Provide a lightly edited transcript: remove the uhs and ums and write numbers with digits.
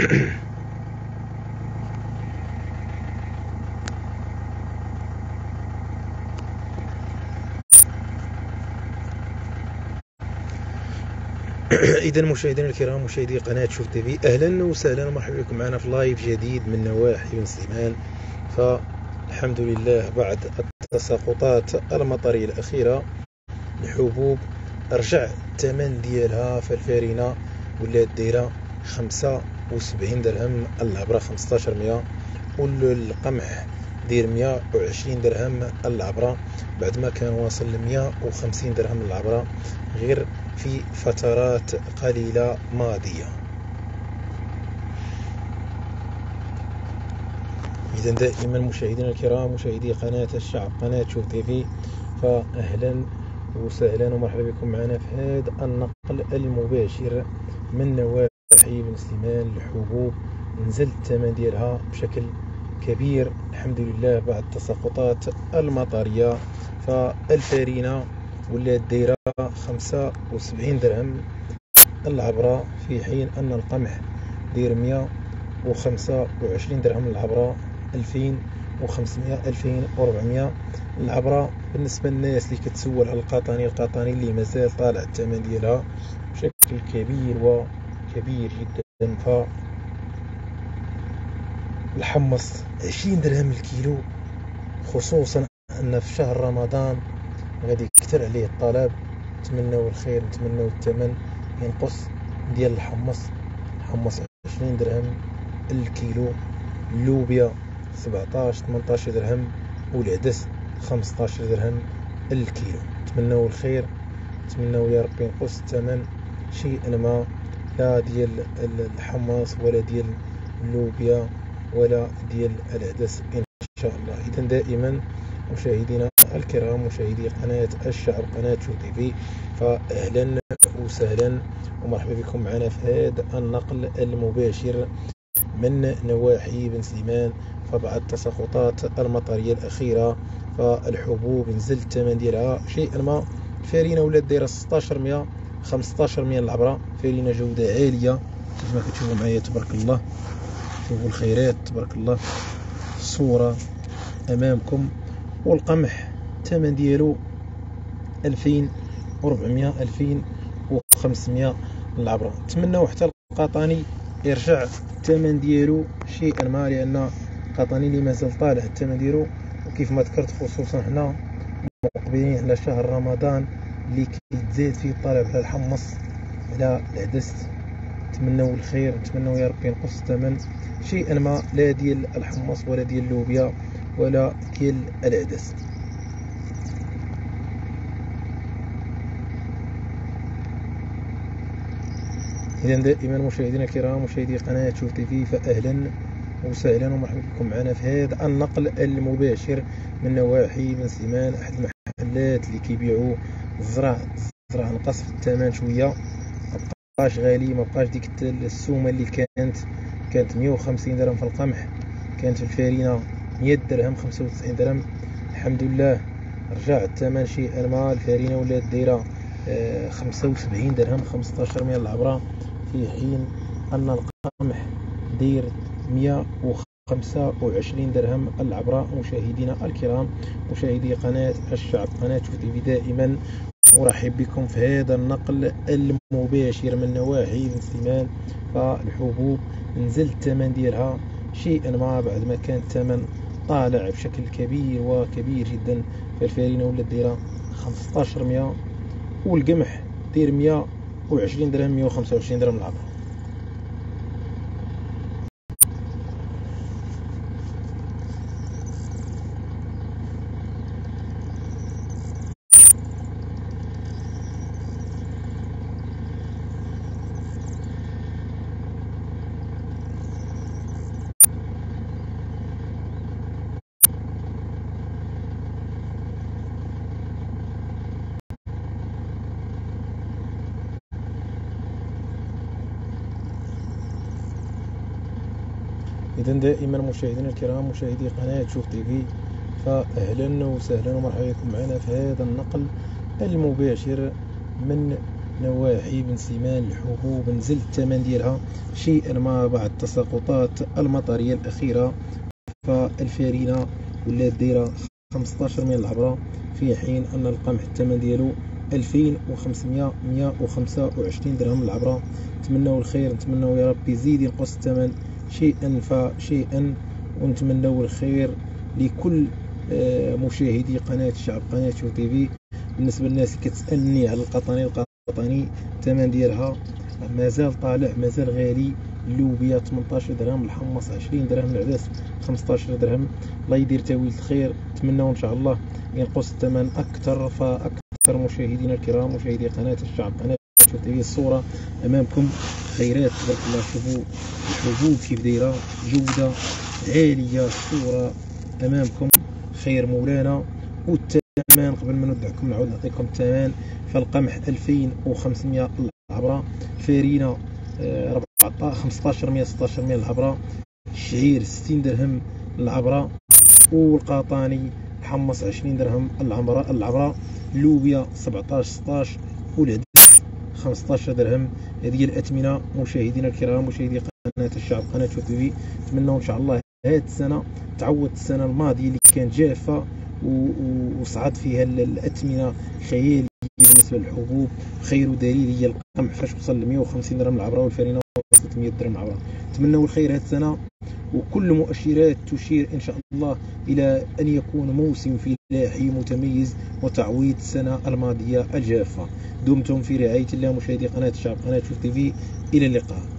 إذا مشاهدينا الكرام، مشاهدي قناة شوف تيفي، أهلا وسهلا ومرحبا بكم معنا في لايف جديد من نواحي بنسليمان. فالحمد لله بعد التساقطات المطرية الأخيرة الحبوب رجع الثمن ديالها، فالفارينة ولات دايرة 75 درهم، العبرة 15 100، والقمح دير 120 درهم العبرة، بعد ما كان واصل ل 150 درهم العبرة غير في فترات قليلة ماضية. إذا دائما مشاهدينا الكرام، مشاهدي قناة الشعب، قناة شوف تيفي، فأهلا وسهلا ومرحبا بكم معنا في هذا النقل المباشر من نواحي بنسليمان. الحبوب نزل الثمن ديالها بشكل كبير الحمد لله بعد التساقطات المطرية، فالفارينة ولات دايرة 75 درهم العبرة، في حين أن القمح داير 125 درهم العبرة، 2500 2400 العبرة. بالنسبة للناس اللي كتسول على القطاني اللي مازال طالع الثمن ديالها بشكل كبير وكبير جدا، ف الحمص 20 درهم الكيلو، خصوصا ان في شهر رمضان غادي يكثر عليه الطلب. نتمناو الخير، نتمناو الثمن ينقص ديال الحمص 20 درهم الكيلو، اللوبيا 17 18 درهم، والعدس 15 درهم الكيلو. نتمناو الخير، نتمناو يا ربي ينقص الثمن شيئا ما، لا ديال الحمص ولا ديال اللوبيا ولا ديال العدس ان شاء الله. اذا دائما مشاهدينا الكرام، مشاهدي قناه الشعب، قناه شوف تيفي، فاهلا وسهلا ومرحبا بكم معنا في هذا النقل المباشر من نواحي بنسليمان. فبعد التساقطات المطريه الاخيره فالحبوب نزل الثمن ديالها شيئا ما، فارينه ولات دايره 16 100، 15 100 العبره، فارينه جوده عاليه كما كتشوفوا معايا تبارك الله. شوفوا الخيرات تبارك الله، الصورة أمامكم. والقمح الثمن ديالو 2400 2500 العبرة. نتمناو حتى القطاني يرجع الثمن ديالو شيئا ما، لأن القطاني اللي مازال طالع الثمن ديالو، وكيف ما ذكرت خصوصا حنا مقبلين على شهر رمضان اللي كيتزاد فيه الطلب على الحمص على العدس. نتمناو الخير، نتمناو يا ربي ينقص الثمن شيئا ما، لا ديال الحمص ولا ديال اللوبيا ولا ديال العدس. اذا دائما مشاهدينا الكرام، مشاهدي قناه شوف تيفي، فاهلا وسهلا ومرحبا بكم معنا في هذا النقل المباشر من نواحي بنسليمان. احد المحلات اللي كيبيعوا الزرع نقص في الثمن شويه، مبقاش غالي، مبقاش ديك السومه اللي كانت 150 درهم في القمح، كانت الفارينه 100 درهم 95 درهم. الحمد لله رجع الثمن شيئا ما، الفارينه ولات دايره 75 درهم 15 100 العبره، في حين ان القمح داير 125 درهم العبره. مشاهدينا الكرام، مشاهدي قناه الشعب، قناه شوف تيفي، دائما ورحب بكم في هذا النقل المباشر من نواحي بنسليمان. فالحبوب نزل الثمن ديالها شيئا ما بعد ما كان الثمن طالع بشكل كبير وكبير جدا، فالفارينه ولات دايره 15 100، والقمح داير 120 درهم 125 درهم العبره. إذا دائما مشاهدينا الكرام، مشاهدي قناة شوف تيفي، فأهلا وسهلا ومرحبا بكم معنا في هذا النقل المباشر من نواحي بنسليمان الحبوب نزل الثمن ديالها شيئا ما بعد التساقطات المطريه الاخيره، فالفارينه ولات دايره 15 من العبره، في حين ان القمح الثمن ديالو 2525 درهم العبره. نتمنوا الخير، نتمنوا يا ربي يزيد ينقص الثمن شيئا فشيئا، ونتمنوا الخير لكل مشاهدي قناه الشعب، قناه شوف تي في. بالنسبه للناس اللي كتسالني على القطاني الثمن ديالها مازال طالع، مازال غالي. اللوبيا 18 درهم، الحمص 20 درهم، العدس 15 درهم. الله يدير تاويل الخير، نتمنوا ان شاء الله ينقص الثمن اكثر فاكثر. مشاهدينا الكرام، مشاهدي قناه الشعب، قناه شوف تي في، الصوره امامكم خيرات تبارك الله. شوفوا الحبوب كيف دايره، جوده عاليه، الصوره امامكم خير مولانا. والثمن قبل ما نودعكم نعاود نعطيكم الثمن. فالقمح 2500 العبره، الفارينه 1516 العبره، الشعير 60 درهم العبره، والقطاني الحمص 20 درهم العبره، اللوبيا 17 16، والعدس 15 درهم. هذه الاثمنه مشاهدينا الكرام، مشاهدي قناه الشعب، قناه شوف تي في. نتمنوا ان شاء الله هاد السنه تعوض السنه الماضيه اللي كانت جافه وصعد فيها الاثمنه خياليه بالنسبه للحبوب. خير دليل هي القمح فاش وصل ل 150 درهم العبره، والفرينه 300 درهم العبره. نتمنوا الخير هاد السنه، وكل مؤشرات تشير ان شاء الله الى ان يكون موسم فلاحي متميز وتعويض السنه الماضيه الجافه. دمتم في رعايه الله مشاهدي قناه الشعب، قناه شوف تي في، الى اللقاء.